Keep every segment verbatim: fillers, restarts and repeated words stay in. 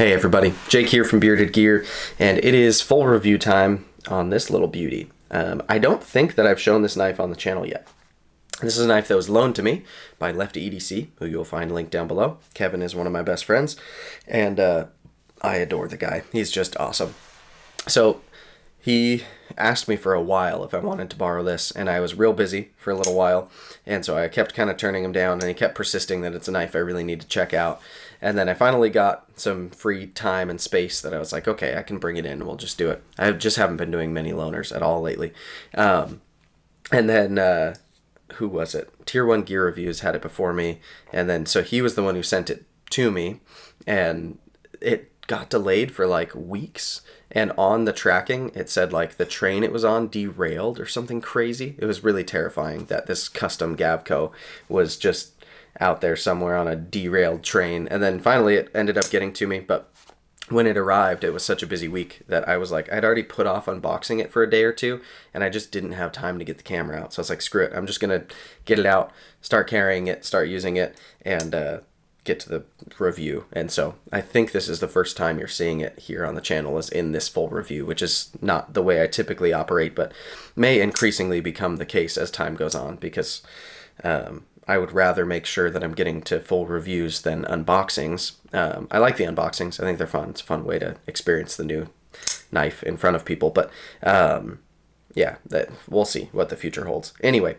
Hey everybody, Jake here from Bearded Gear, and it is full review time on this little beauty. Um, I don't think that I've shown this knife on the channel yet. This is a knife that was loaned to me by Lefty E D C, who you'll find linked down below. Kevin is one of my best friends, and uh, I adore the guy. He's just awesome. So he asked me for a while if I wanted to borrow this, and I was real busy for a little while, and so I kept kind of turning him down, and he kept persisting that it's a knife I really need to check out. And then I finally got some free time and space that I was like, okay, I can bring it in. We'll just do it. I just haven't been doing many loaners at all lately. Um, and then, uh, who was it? Tier one Gear Reviews had it before me. And then, so he was the one who sent it to me. And it got delayed for like weeks. And on the tracking, it said like the train it was on derailed or something crazy. It was really terrifying that this custom Gavko was just out there somewhere on a derailed train. And then finally it ended up getting to me, but when it arrived, it was such a busy week that I was like, I'd already put off unboxing it for a day or two, and I just didn't have time to get the camera out. So I was like, screw it, I'm just gonna get it out, start carrying it, start using it, and uh, get to the review. And so I think this is the first time you're seeing it here on the channel is in this full review, which is not the way I typically operate, but may increasingly become the case as time goes on, because um, I would rather make sure that I'm getting to full reviews than unboxings. Um, I like the unboxings. I think they're fun. It's a fun way to experience the new knife in front of people. But um, yeah, that, we'll see what the future holds. Anyway,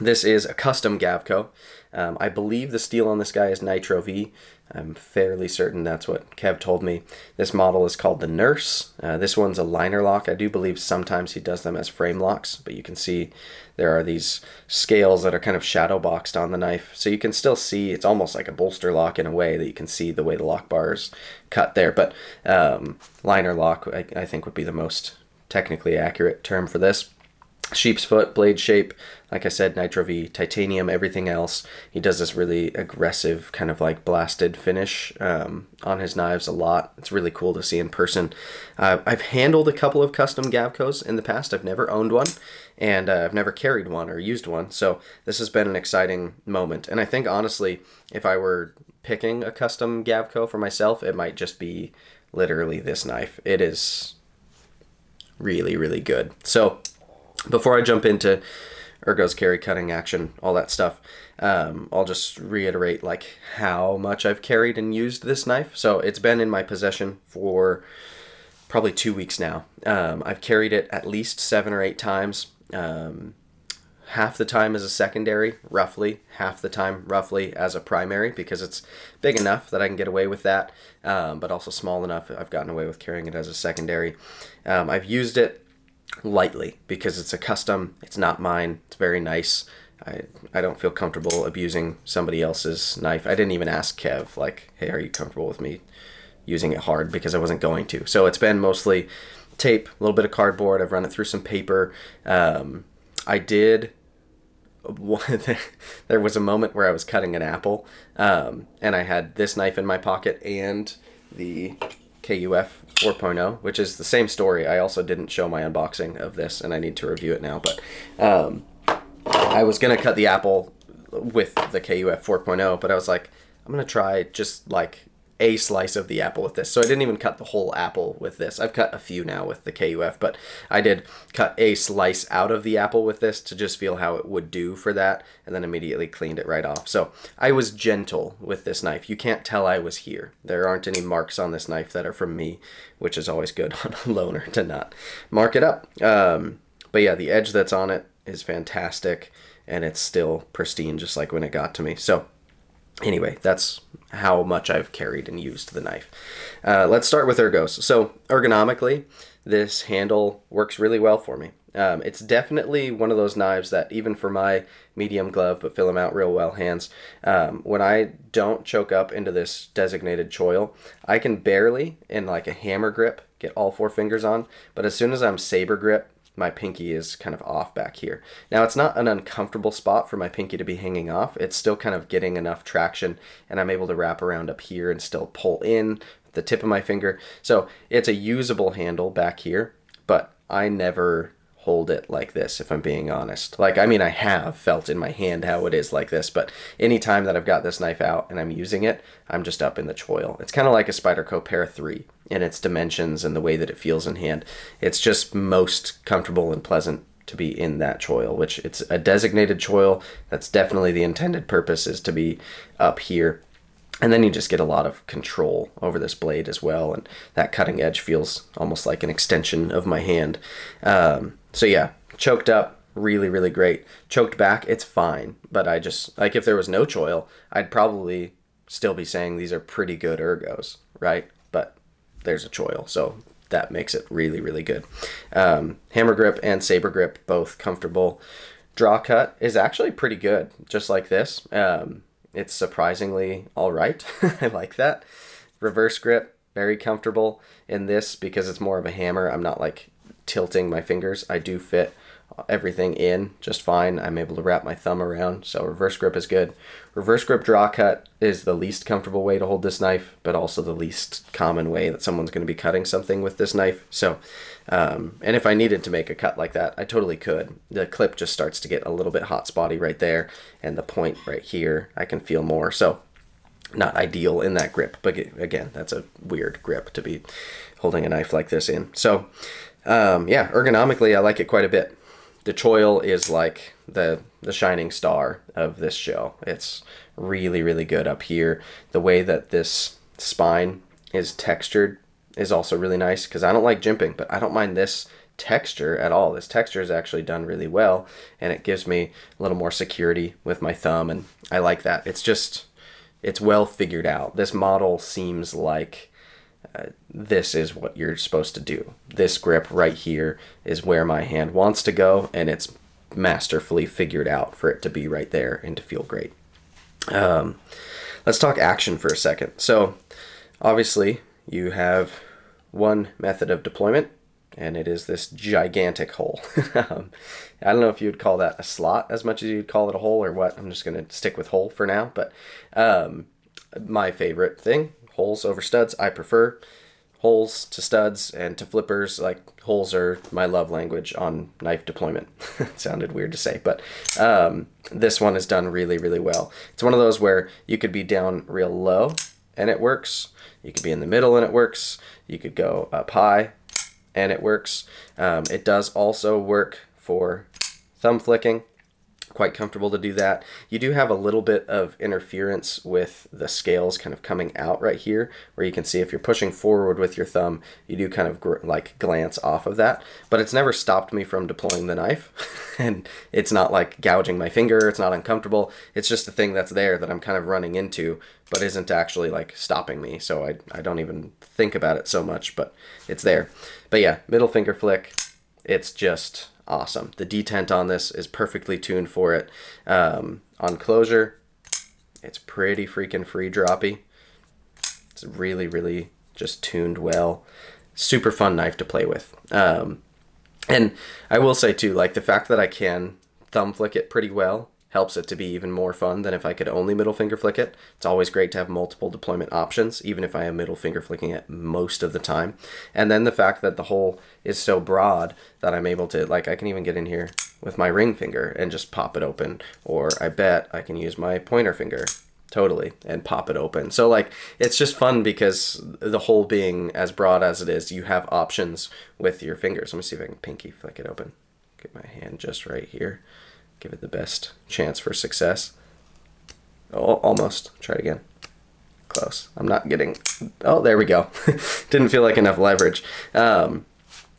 this is a custom Gavko. Um, I believe the steel on this guy is Nitro-V. I'm fairly certain that's what Kev told me. This model is called the Nurse. Uh, this one's a liner lock. I do believe sometimes he does them as frame locks, but you can see there are these scales that are kind of shadow boxed on the knife. So you can still see, it's almost like a bolster lock in a way that you can see the way the lock bar is cut there. But um, liner lock, I, I think, would be the most technically accurate term for this. Sheep's foot, blade shape, like I said, Nitro-V, titanium, everything else. He does this really aggressive kind of like blasted finish um, on his knives a lot. It's really cool to see in person. Uh, I've handled a couple of custom Gavkos in the past. I've never owned one, and uh, I've never carried one or used one. So this has been an exciting moment. And I think honestly, if I were picking a custom Gavko for myself, it might just be literally this knife. It is really, really good. So before I jump into Ergo's carry, cutting, action, all that stuff, um, I'll just reiterate like how much I've carried and used this knife. So it's been in my possession for probably two weeks now. Um, I've carried it at least seven or eight times. Um, half the time as a secondary, roughly. Half the time, roughly, as a primary, because it's big enough that I can get away with that, um, but also small enough I've gotten away with carrying it as a secondary. Um, I've used it lightly because it's a custom, it's not mine, it's very nice. I, I don't feel comfortable abusing somebody else's knife. I didn't even ask Kev, like, hey, are you comfortable with me using it hard? Because I wasn't going to. So it's been mostly tape, a little bit of cardboard. I've run it through some paper. Um, I did... there was a moment where I was cutting an apple, um, and I had this knife in my pocket and the K U F four point oh, which is the same story. I also didn't show my unboxing of this, and I need to review it now, but um, I was going to cut the apple with the K U F four point oh, but I was like, I'm going to try just like a slice of the apple with this. So I didn't even cut the whole apple with this. I've cut a few now with the K U F, but I did cut a slice out of the apple with this to just feel how it would do for that, and then immediately cleaned it right off. So I was gentle with this knife. You can't tell I was here. There aren't any marks on this knife that are from me, which is always good on a loaner to not mark it up. Um, but yeah, the edge that's on it is fantastic, and it's still pristine, just like when it got to me. So anyway, that's how much I've carried and used the knife. Uh, let's start with ergos. So ergonomically, this handle works really well for me. Um, it's definitely one of those knives that even for my medium glove, but fill them out real well hands, um, when I don't choke up into this designated choil, I can barely, in like a hammer grip, get all four fingers on, but as soon as I'm saber grip, my pinky is kind of off back here. Now it's not an uncomfortable spot for my pinky to be hanging off. It's still kind of getting enough traction, and I'm able to wrap around up here and still pull in the tip of my finger. So it's a usable handle back here, but I never hold it like this, if I'm being honest. Like, I mean, I have felt in my hand how it is like this, but any time that I've got this knife out and I'm using it, I'm just up in the choil. It's kind of like a Spyderco Par Three in its dimensions and the way that it feels in hand. It's just most comfortable and pleasant to be in that choil, which it's a designated choil. That's definitely the intended purpose, is to be up here. And then you just get a lot of control over this blade as well, and that cutting edge feels almost like an extension of my hand. Um, so yeah, choked up, really, really great. Choked back, it's fine, but I just, like, if there was no choil, I'd probably still be saying these are pretty good ergos, right? But there's a choil, so that makes it really, really good. Um, hammer grip and saber grip, both comfortable. Draw cut is actually pretty good, just like this. Um, It's surprisingly all right. I like that. Reverse grip, very comfortable in this because it's more of a hammer. I'm not like tilting my fingers. I do fit everything in just fine. I'm able to wrap my thumb around, so reverse grip is good. Reverse grip draw cut is the least comfortable way to hold this knife, but also the least common way that someone's going to be cutting something with this knife. So, um, and if I needed to make a cut like that, I totally could. The clip just starts to get a little bit hot spotty right there, and the point right here, I can feel more. So not ideal in that grip, but again, that's a weird grip to be holding a knife like this in. So um, yeah, ergonomically, I like it quite a bit. The choil is like the the shining star of this show. It's really, really good up here. The way that this spine is textured is also really nice, because I don't like jimping, but I don't mind this texture at all. This texture is actually done really well, and it gives me a little more security with my thumb, and I like that. It's just, it's well figured out. This model seems like Uh, this is what you're supposed to do. This grip right here is where my hand wants to go, and it's masterfully figured out for it to be right there and to feel great. Um, let's talk action for a second. So obviously you have one method of deployment, and it is this gigantic hole. um, I don't know if you'd call that a slot as much as you'd call it a hole or what. I'm just going to stick with hole for now, but um, my favorite thing, holes over studs. I prefer holes to studs and to flippers. Like, holes are my love language on knife deployment. It sounded weird to say, but um, this one is done really, really well. It's one of those where you could be down real low and it works. You could be in the middle and it works. You could go up high and it works. Um, it does also work for thumb flicking. Quite comfortable to do that. You do have a little bit of interference with the scales kind of coming out right here, where you can see if you're pushing forward with your thumb, you do kind of gr like glance off of that, but it's never stopped me from deploying the knife. And it's not like gouging my finger. It's not uncomfortable. It's just a thing that's there that I'm kind of running into, but isn't actually like stopping me. So I, I don't even think about it so much, but it's there. But yeah, middle finger flick. It's just awesome. The detent on this is perfectly tuned for it. Um, on closure, it's pretty freaking free droppy. It's really, really just tuned well. Super fun knife to play with. Um, and I will say too, like, the fact that I can thumb flick it pretty well helps it to be even more fun than if I could only middle finger flick it. It's always great to have multiple deployment options, even if I am middle finger flicking it most of the time. And then the fact that the hole is so broad that I'm able to, like, I can even get in here with my ring finger and just pop it open, or I bet I can use my pointer finger totally and pop it open. So like, it's just fun because the hole being as broad as it is, you have options with your fingers. Let me see if I can pinky flick it open. Get my hand just right here. Give it the best chance for success. Oh, almost. Try it again. Close. I'm not getting... Oh, there we go. Didn't feel like enough leverage. Um,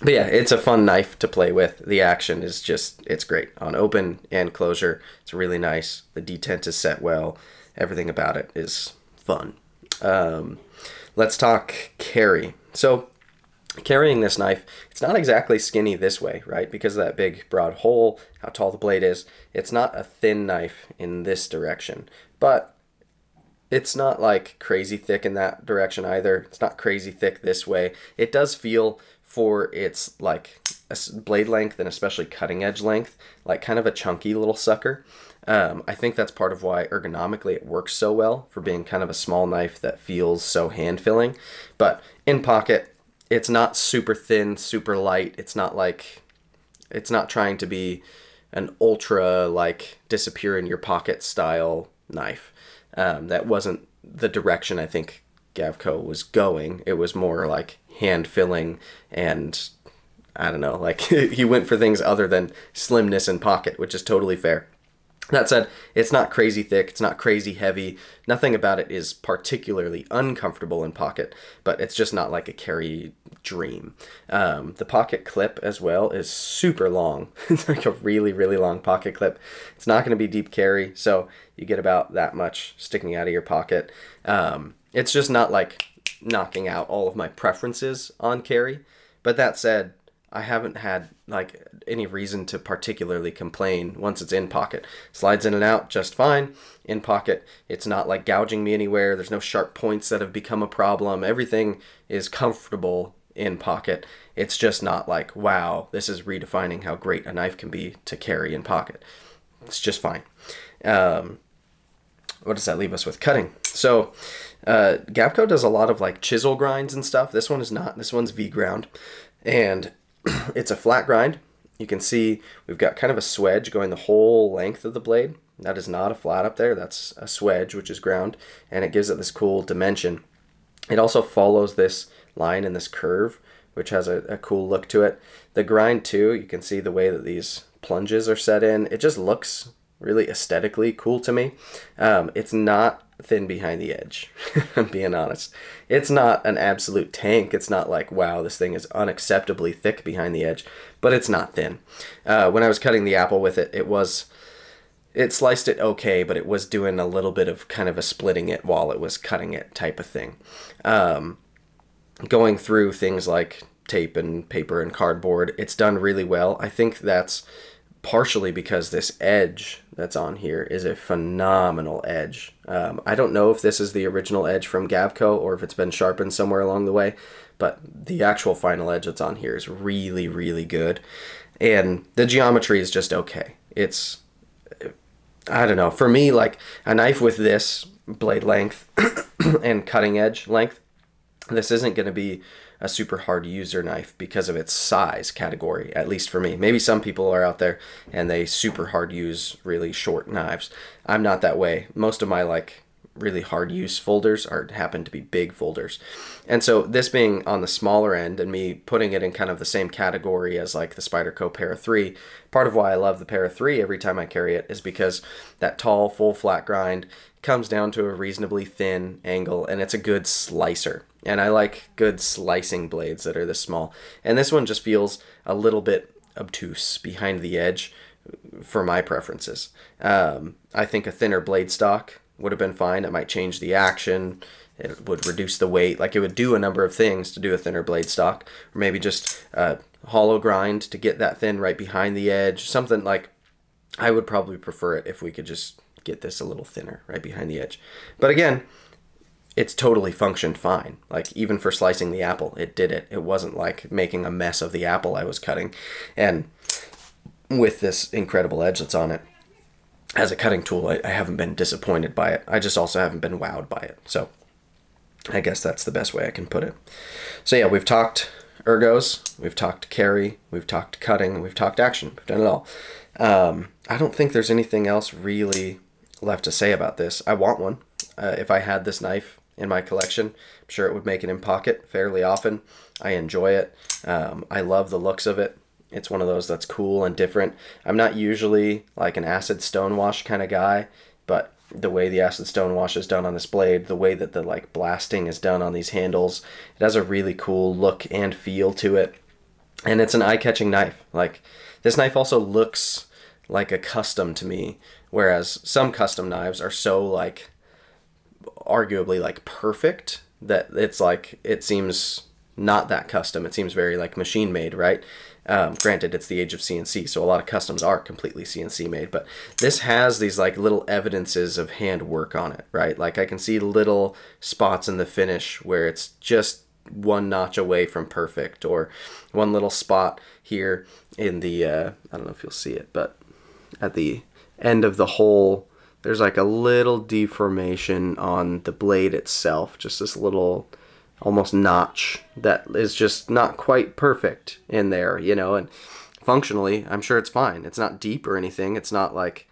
but yeah, it's a fun knife to play with. The action is just... It's great. On open and closure, it's really nice. The detent is set well. Everything about it is fun. Um, let's talk carry. So... carrying this knife, it's not exactly skinny this way, right? Because of that big broad hole, how tall the blade is, it's not a thin knife in this direction, but it's not like crazy thick in that direction either. It's not crazy thick this way. It does feel, for its like a blade length and especially cutting edge length, like kind of a chunky little sucker. Um, I think that's part of why ergonomically it works so well for being kind of a small knife that feels so hand filling, but in pocket, it's not super thin, super light. It's not like It's not trying to be an ultra, like, disappear in your pocket style knife. Um, that wasn't the direction I think Gavko was going. It was more like hand filling, and I don't know, like he went for things other than slimness and pocket, which is totally fair. That said, it's not crazy thick, it's not crazy heavy, nothing about it is particularly uncomfortable in pocket, but it's just not like a carry dream. Um, the pocket clip as well is super long. It's like a really, really long pocket clip. It's not going to be deep carry, so you get about that much sticking out of your pocket. Um, it's just not like knocking out all of my preferences on carry, but that said, I haven't had like any reason to particularly complain once it's in pocket. Slides in and out just fine. In pocket, it's not like gouging me anywhere. There's no sharp points that have become a problem. Everything is comfortable in pocket. It's just not like, wow, this is redefining how great a knife can be to carry in pocket. It's just fine. Um, what does that leave us with? Cutting. So uh, Gavko does a lot of like chisel grinds and stuff. This one is not. This one's V-ground. And it's a flat grind. You can see we've got kind of a swedge going the whole length of the blade. That is not a flat up there, that's a swedge, which is ground, and it gives it this cool dimension. It also follows this line and this curve, which has a, a cool look to it. The grind too, you can see the way that these plunges are set in. It just looks really aesthetically cool to me. Um, it's not thin behind the edge, I'm being honest. It's not an absolute tank. It's not like, wow, this thing is unacceptably thick behind the edge, but it's not thin. Uh, when I was cutting the apple with it, it was, it sliced it okay, but it was doing a little bit of kind of a splitting it while it was cutting it type of thing. Um, going through things like tape and paper and cardboard, it's done really well. I think that's partially because this edge that's on here is a phenomenal edge. Um, I don't know if this is the original edge from Gavko or if it's been sharpened somewhere along the way, but the actual final edge that's on here is really, really good. And the geometry is just okay. It's, I don't know, for me, like a knife with this blade length and cutting edge length, this isn't going to be a super hard user knife because of its size category, at least for me. Maybe some people are out there and they super hard use really short knives. I'm not that way. Most of my like really hard use folders are happen to be big folders. And so this being on the smaller end and me putting it in kind of the same category as like the Spyderco Par Three, part of why I love the Par Three every time I carry it is because that tall full flat grind comes down to a reasonably thin angle and it's a good slicer. And I like good slicing blades that are this small. And this one just feels a little bit obtuse behind the edge for my preferences. Um, I think a thinner blade stock would have been fine. It might change the action. It would reduce the weight. Like it would do a number of things to do a thinner blade stock. Or maybe just a hollow grind to get that thin right behind the edge. Something like, I would probably prefer it if we could just get this a little thinner right behind the edge. But again, it's totally functioned fine. Like even for slicing the apple, it did it. It wasn't like making a mess of the apple I was cutting. And with this incredible edge that's on it, as a cutting tool, I, I haven't been disappointed by it. I just also haven't been wowed by it. So I guess that's the best way I can put it. So yeah, we've talked ergos, we've talked carry, we've talked cutting, we've talked action, we've done it all. Um, I don't think there's anything else really left to say about this. I want one. Uh, if I had this knife in my collection, I'm sure it would make it in pocket fairly often. I enjoy it. Um, I love the looks of it. It's one of those that's cool and different. I'm not usually like an acid stonewash kind of guy, but the way the acid stonewash is done on this blade, the way that the like blasting is done on these handles, it has a really cool look and feel to it. And it's an eye-catching knife. Like this knife also looks like a custom to me, whereas some custom knives are so like arguably like perfect that it's like it seems not that custom. It seems very like machine made, right? Um, granted, it's the age of C N C, so a lot of customs are completely C N C made, but this has these like little evidences of hand work on it, right? Like I can see little spots in the finish where it's just one notch away from perfect, or one little spot here in the uh, I don't know if you'll see it, but at the end of the hole there's like a little deformation on the blade itself, just this little almost notch that is just not quite perfect in there, you know, and functionally, I'm sure it's fine. It's not deep or anything. It's not like,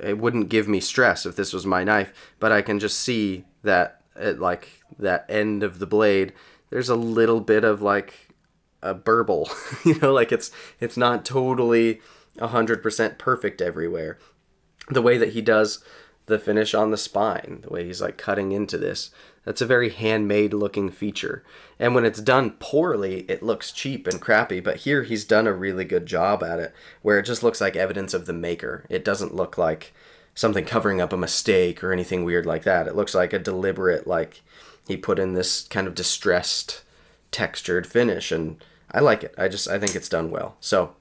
it wouldn't give me stress if this was my knife, but I can just see that at like that end of the blade, there's a little bit of like a burble, you know, like it's, it's not totally a hundred percent perfect everywhere. The way that he does the finish on the spine, the way he's like cutting into this, that's a very handmade looking feature. And when it's done poorly, it looks cheap and crappy, but here he's done a really good job at it, where it just looks like evidence of the maker. It doesn't look like something covering up a mistake or anything weird like that. It looks like a deliberate, like he put in this kind of distressed, textured finish, and I like it. I just, I think it's done well. So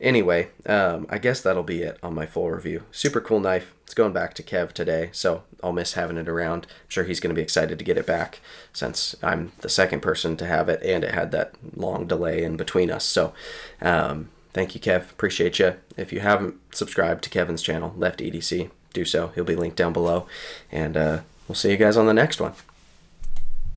anyway, um, I guess that'll be it on my full review. Super cool knife. It's going back to Kev today, so I'll miss having it around. I'm sure he's going to be excited to get it back since I'm the second person to have it, and it had that long delay in between us. So um, thank you, Kev. Appreciate you. If you haven't subscribed to Kevin's channel, Lefty E D C, do so. He'll be linked down below, and uh, we'll see you guys on the next one.